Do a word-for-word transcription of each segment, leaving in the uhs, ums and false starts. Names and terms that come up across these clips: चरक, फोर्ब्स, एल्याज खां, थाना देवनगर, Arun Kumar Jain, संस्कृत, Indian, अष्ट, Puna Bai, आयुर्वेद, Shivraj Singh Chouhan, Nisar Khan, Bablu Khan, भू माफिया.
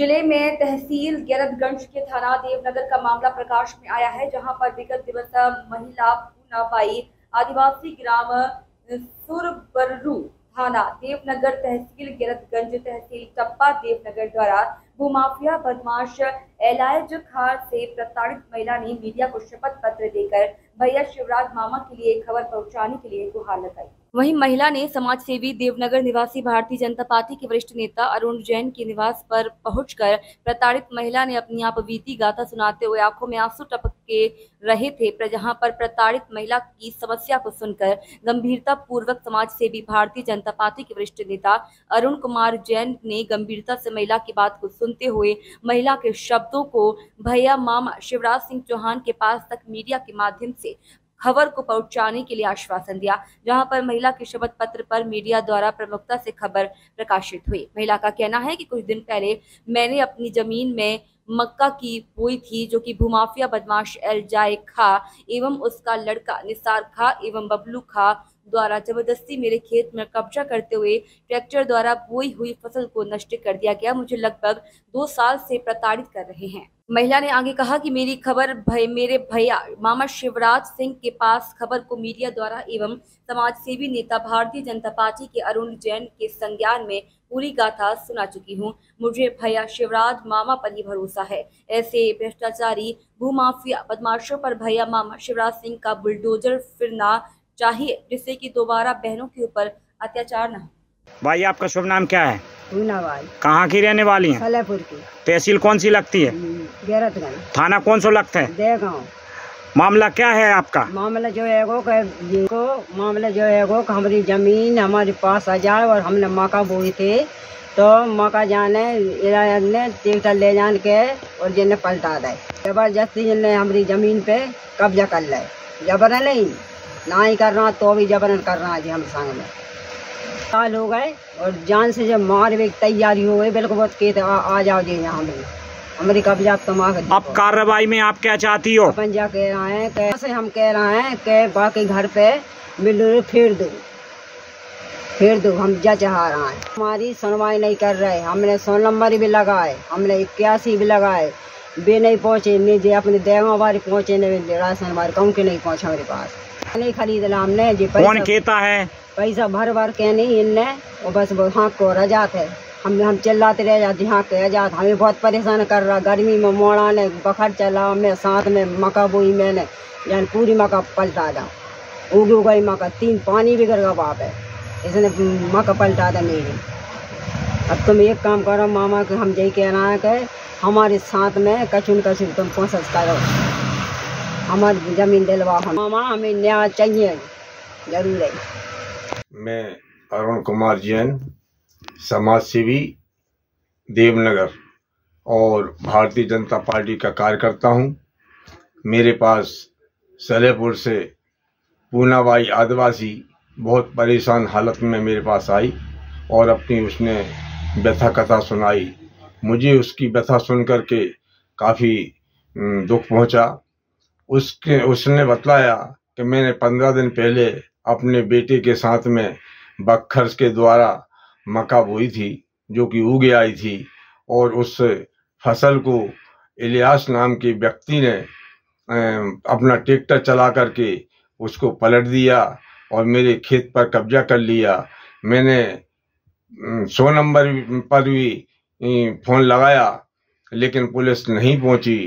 जिले में तहसील गैरतगंज के थाना देवनगर का मामला प्रकाश में आया है, जहां पर विगत दिवस महिला पूना बाई आदिवासी ग्राम सुरबरू थाना देवनगर तहसील गैरतगंज तहसील टप्पा देवनगर द्वारा भूमाफिया बदमाश एलायज खान से प्रताड़ित महिला ने मीडिया को शपथ पत्र देकर भैया शिवराज मामा के लिए खबर पहुंचाने के लिए गुहार लगाई। वहीं महिला ने समाज सेवी देवनगर निवासी भारतीय जनता पार्टी के वरिष्ठ नेता अरुण जैन के निवास पर पहुंचकर प्रताड़ित महिला ने अपनी आप बीती गाथा सुनाते हुए आंखों में आंसू टपक के रहे थे, जहां पर प्रताड़ित महिला की समस्या को सुनकर गंभीरता पूर्वक समाज सेवी भारतीय जनता पार्टी के वरिष्ठ नेता अरुण कुमार जैन ने गंभीरता से महिला की बात को सुनते हुए महिला के शब्दों को भैया मामा शिवराज सिंह चौहान के पास तक मीडिया के माध्यम से खबर को पहुंचाने के लिए आश्वासन दिया, जहां पर महिला के शपथ पत्र पर मीडिया द्वारा प्रमुखता से खबर प्रकाशित हुई। महिला का कहना है कि कुछ दिन पहले मैंने अपनी जमीन में मक्का की बोई थी, जो कि भूमाफिया बदमाश एलजाय खा एवं उसका लड़का निसार खा एवं बबलू खा द्वारा जबरदस्ती मेरे खेत में कब्जा करते हुए ट्रैक्टर द्वारा बोई हुई फसल को नष्ट कर दिया गया। मुझे लगभग दो साल से प्रताड़ित कर रहे हैं। महिला ने आगे कहा कि मेरी खबर भय मेरे भैया मामा शिवराज सिंह के पास खबर को मीडिया द्वारा एवं समाज सेवी नेता भारतीय जनता पार्टी के अरुण जैन के संज्ञान में पूरी गाथा सुना चुकी हूं। मुझे भैया शिवराज मामा पर ही भरोसा है। ऐसे भ्रष्टाचारी भूमाफिया बदमाशों पर भैया मामा शिवराज सिंह का बुलडोजर फिरना चाहिए, जिससे कि दोबारा बहनों के ऊपर अत्याचार न हो। भाई आपका शुभ नाम क्या है? पूना बाई। कहाँ की रहने वाली हैं? कलापुर की। तहसील कौन सी लगती है? गैरतगंज। थाना कौन सा लगता है? देगांव। मामला क्या है आपका? मामला जो है वो को मामला जो है वो हमारी जमीन हमारे पास आ जाए और हमने मक्का बोई थे, तो मक्का जाने इलाज ने ट्रैक्टर ले जान के और जिन्हें पलटा दे जबरदस्ती, जिनने हमारी जमीन पे कब्जा कर ले। जबरन नहीं ना ही करना तो भी जबरन करना जी हम संग में साल हो गए और जान से जब मार भी तैयारी हो गई बिल्कुल बहुत कहते आ जाओ जी यहाँ भी हमारी कब्जा तमाम। अब कार्रवाई में आप क्या चाहती हो? अपन जा कह रहे हैं कैसे हम कह रहे हैं कि बाकी घर पे मिलो फिर दो फिर दो हम जा चाह रहे हैं। हमारी सुनवाई नहीं कर रहे। हमने सौ नंबर भी लगाए, हमने इक्यासी भी लगाए, वे नहीं पहुँचे। नहीं अपने देवा बारी पहुँचे, नहीं राशन बारी कहूँ के नहीं पहुँचा मेरे पास। नहीं खरीदना हमने जी। कौन कहता है? पैसा भर भर के नहीं इनने और बस वो हाँक को रजात है। हम हम चिल्लाते रह जाते हाँक के रजात। हमें बहुत परेशान कर रहा। गर्मी में मोड़ा ने बखर चला में साथ में मक्का बोई मैंने यानी पूरी मक्का पलटा दा। उग उगई मक्का तीन पानी भी गिर गया बाप है, इसने मक्का पलटा दा मेरी। अब तुम एक काम करो मामा के हम यही कहना है कि हमारे साथ में कचुन कचुन तुम कोशिश करो, हमारी जमीन दिलवाओ। मामा हमें न्याय चाहिए जरूर है। मैं अरुण कुमार जैन समाज सेवी देवनगर और भारतीय जनता पार्टी का कार्यकर्ता हूं। मेरे पास सलेपुर से पूना बाई आदिवासी बहुत परेशान हालत में मेरे पास आई और अपनी उसने व्यथा कथा सुनाई। मुझे उसकी व्यथा सुन कर के काफ़ी दुख पहुंचा। उसके उसने बताया कि मैंने पंद्रह दिन पहले अपने बेटे के साथ में बखर के द्वारा मक्का बोई थी, जो कि उग आई थी और उस फसल को इलियास नाम के व्यक्ति ने अपना ट्रैक्टर चला करके उसको पलट दिया और मेरे खेत पर कब्जा कर लिया। मैंने सौ नंबर पर भी फ़ोन लगाया लेकिन पुलिस नहीं पहुंची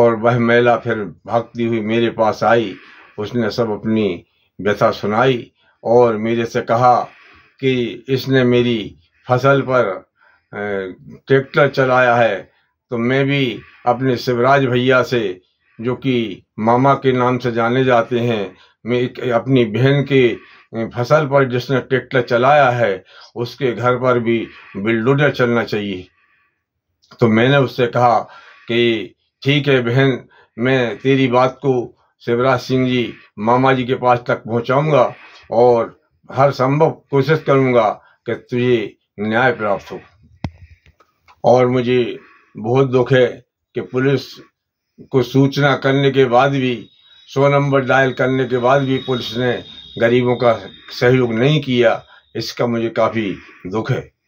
और वह महिला फिर भागती हुई मेरे पास आई। उसने सब अपनी व्यथा सुनाई और मेरे से कहा कि इसने मेरी फसल पर ट्रैक्टर चलाया है। तो मैं भी अपने शिवराज भैया से, जो कि मामा के नाम से जाने जाते हैं, मैं अपनी बहन के फसल पर जिसने ट्रैक्टर चलाया है उसके घर पर भी बुलडोजर चलना चाहिए। तो मैंने उससे कहा कि ठीक है बहन, मैं तेरी बात को शिवराज सिंह जी मामा जी के पास तक पहुंचाऊंगा और हर संभव कोशिश करूंगा कि तुझे न्याय प्राप्त हो। और मुझे बहुत दुख है कि पुलिस को सूचना करने के बाद भी, सौ नंबर डायल करने के बाद भी पुलिस ने गरीबों का सहयोग नहीं किया। इसका मुझे काफ़ी दुख है।